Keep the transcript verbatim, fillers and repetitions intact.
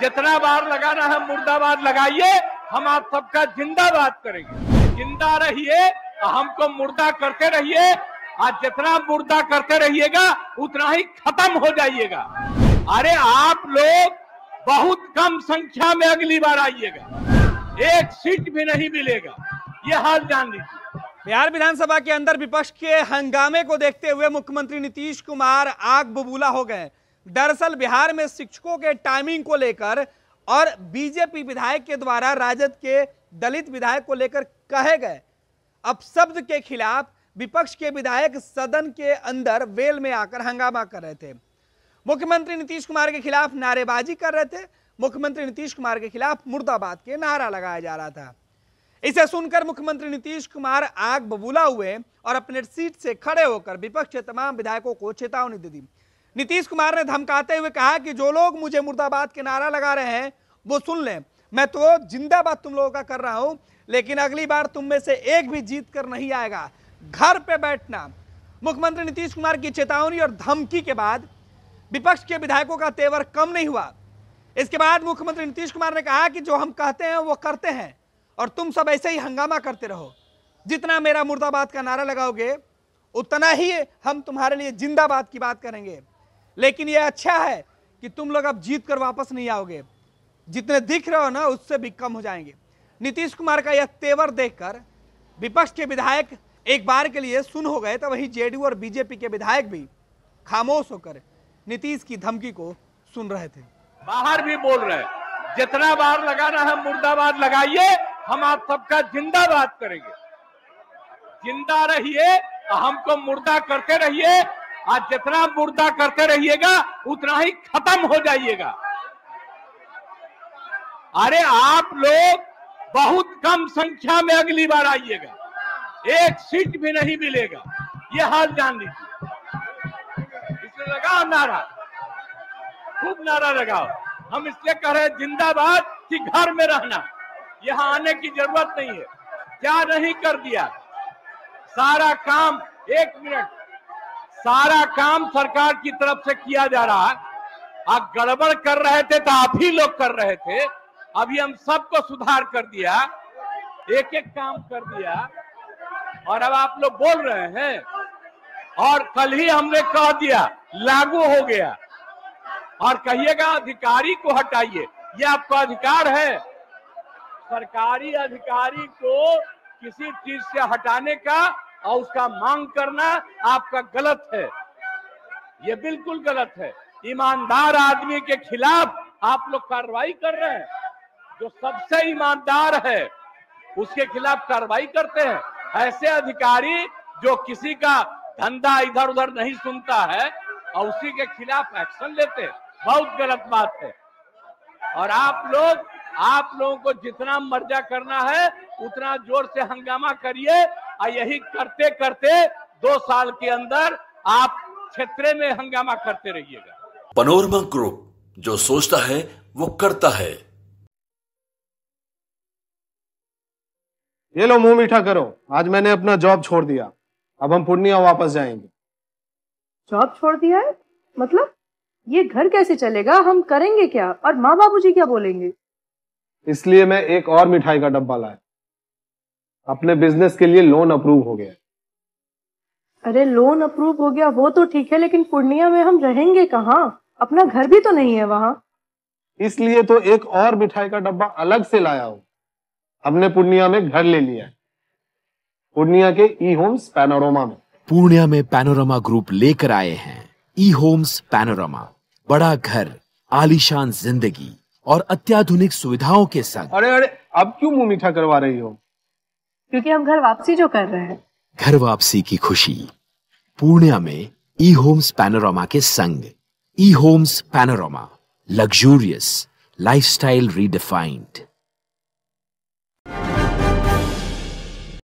जितना बार लगाना है मुर्दाबाद लगाइए, हम आप सबका जिंदाबाद करेंगे। जिंदा रहिए, हमको मुर्दा करते रहिए। आज जितना मुर्दा करते रहिएगा उतना ही खत्म हो जाइएगा। अरे आप लोग बहुत कम संख्या में अगली बार आइएगा, एक सीट भी नहीं मिलेगा, ये हाल जान लीजिए। बिहार विधानसभा के अंदर विपक्ष के हंगामे को देखते हुए मुख्यमंत्री नीतीश कुमार आग बबूला हो गए। दरअसल बिहार में शिक्षकों के टाइमिंग को लेकर और बीजेपी विधायक के द्वारा राजद के दलित विधायक को लेकर कहे गए अपशब्द के खिलाफ विपक्ष के विधायक सदन के अंदर वेल में आकर हंगामा कर रहे थे। मुख्यमंत्री नीतीश कुमार के खिलाफ नारेबाजी कर रहे थे। मुख्यमंत्री नीतीश कुमार के खिलाफ मुर्दाबाद के नारा लगाया जा रहा था। इसे सुनकर मुख्यमंत्री नीतीश कुमार आग बबूला हुए और अपने सीट से खड़े होकर विपक्ष के तमाम विधायकों को चेतावनी दे दी। नीतीश कुमार ने धमकाते हुए कहा कि जो लोग मुझे मुर्दाबाद के नारा लगा रहे हैं वो सुन लें, मैं तो जिंदाबाद तुम लोगों का कर रहा हूं, लेकिन अगली बार तुम में से एक भी जीत कर नहीं आएगा, घर पे बैठना। मुख्यमंत्री नीतीश कुमार की चेतावनी और धमकी के बाद विपक्ष के विधायकों का तेवर कम नहीं हुआ। इसके बाद मुख्यमंत्री नीतीश कुमार ने कहा कि जो हम कहते हैं वो करते हैं और तुम सब ऐसे ही हंगामा करते रहो, जितना मेरा मुर्दाबाद का नारा लगाओगे उतना ही हम तुम्हारे लिए जिंदाबाद की बात करेंगे, लेकिन यह अच्छा है कि तुम लोग अब जीत कर वापस नहीं आओगे, जितने दिख रहे हो ना उससे भी कम हो जाएंगे। नीतीश कुमार का यह तेवर देखकर विपक्ष के विधायक एक बार के लिए सुन हो गए, तो वहीं जेडीयू और बीजेपी के विधायक भी खामोश होकर नीतीश की धमकी को सुन रहे थे। बाहर भी बोल रहे, जितना बार लगाना है मुर्दाबाद लगाइए, हम आप सबका जिंदाबाद करेंगे। जिंदा रहिए, हमको मुर्दा करते रहिए। आज जितना मुर्दा करते रहिएगा उतना ही खत्म हो जाइएगा। अरे आप लोग बहुत कम संख्या में अगली बार आइएगा, एक सीट भी नहीं मिलेगा, ये हाल जान लीजिए। इसलिए लगाओ नारा, खूब नारा लगाओ। हम इसलिए कह रहे हैं जिंदाबाद कि घर में रहना, यहाँ आने की जरूरत नहीं है। क्या नहीं कर दिया, सारा काम, एक मिनट, सारा काम सरकार की तरफ से किया जा रहा है। आप गड़बड़ कर रहे थे तो आप ही लोग कर रहे थे, अभी हम सबको सुधार कर दिया, एक एक काम कर दिया, और अब आप लोग बोल रहे हैं। और कल ही हमने कह दिया लागू हो गया, और कहिएगा अधिकारी को हटाइए, ये आपका अधिकार है। सरकारी अधिकारी को किसी चीज से हटाने का और उसका मांग करना आपका गलत है, ये बिल्कुल गलत है। ईमानदार आदमी के खिलाफ आप लोग कार्रवाई कर रहे हैं, जो सबसे ईमानदार है उसके खिलाफ कार्रवाई करते हैं। ऐसे अधिकारी जो किसी का धंधा इधर उधर नहीं सुनता है और उसी के खिलाफ एक्शन लेते हैं, बहुत गलत बात है। और आप लोग, आप लोगों को जितना मर्जा करना है उतना जोर से हंगामा करिए, और यही करते करते दो साल के अंदर आप क्षेत्र में हंगामा करते रहिएगा। पैनोरमा ग्रुप, जो सोचता है वो करता है। ये लो मुंह मीठा करो, आज मैंने अपना जॉब छोड़ दिया, अब हम पूर्णिया वापस जाएंगे। जॉब छोड़ दिया है मतलब? ये घर कैसे चलेगा, हम करेंगे क्या, और माँ बाबूजी क्या बोलेंगे? इसलिए मैं एक और मिठाई का डब्बा लाया, अपने बिजनेस के लिए लोन अप्रूव हो गया। अरे लोन अप्रूव हो गया वो तो ठीक है, लेकिन पूर्णिया में हम रहेंगे कहाँ, अपना घर भी तो नहीं है वहाँ। इसलिए तो एक और मिठाई का डब्बा अलग से लाया हूँ, हमने पूर्णिया में घर ले लिया है, पूर्णिया के ई होम्स पैनोरमा में। पूर्णिया में पैनोरमा ग्रुप लेकर आए हैं ई होम्स पैनोरमा, बड़ा घर, आलीशान जिंदगी और अत्याधुनिक सुविधाओं के संग। अरे अरे अब क्यों मुंह मीठा करवा रही हो? क्योंकि हम घर वापसी जो कर रहे हैं। घर वापसी की खुशी पूर्णिया में ई होम्स पैनोरमा के संग। ई Holmes panorama, luxurious lifestyle redefined.